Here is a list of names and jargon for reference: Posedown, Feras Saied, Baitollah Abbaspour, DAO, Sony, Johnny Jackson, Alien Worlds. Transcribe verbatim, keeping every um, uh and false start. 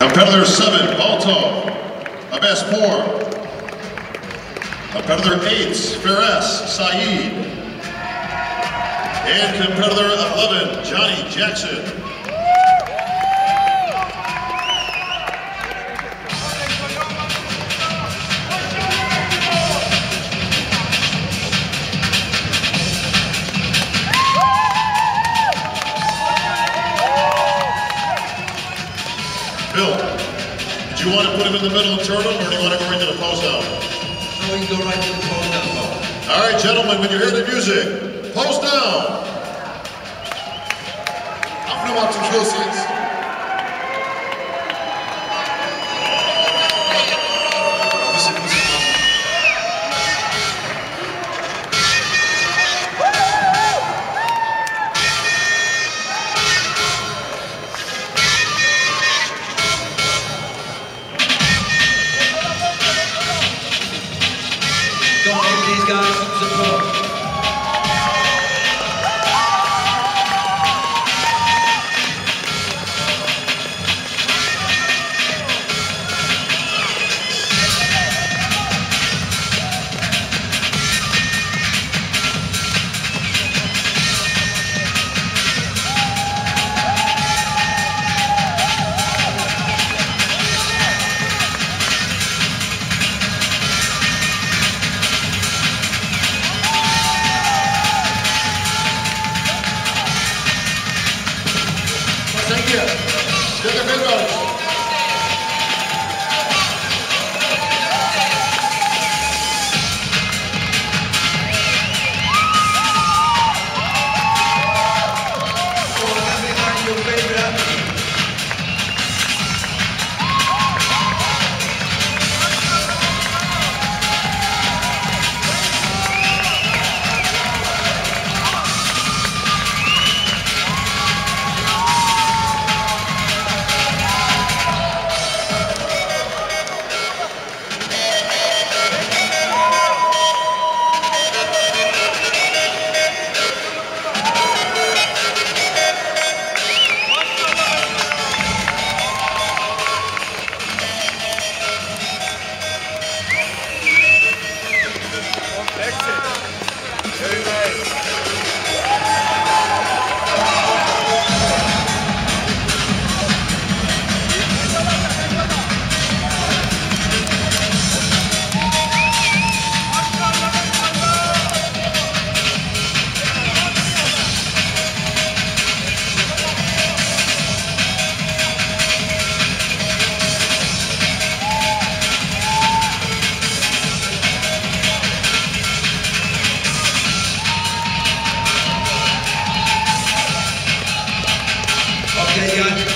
Competitor seven, Baitollah Abbaspour. Competitor eight, Feras Saied. And competitor eleven, Johnny Jackson. Bill, did you want to put him in the middle and turn him, or do you want to go right to the Posedown? No, we can go right to the Posedown. All right, gentlemen, when you hear the music, Posedown. I'm going to watch some show scenes. Don't give these guys some support. Yeah.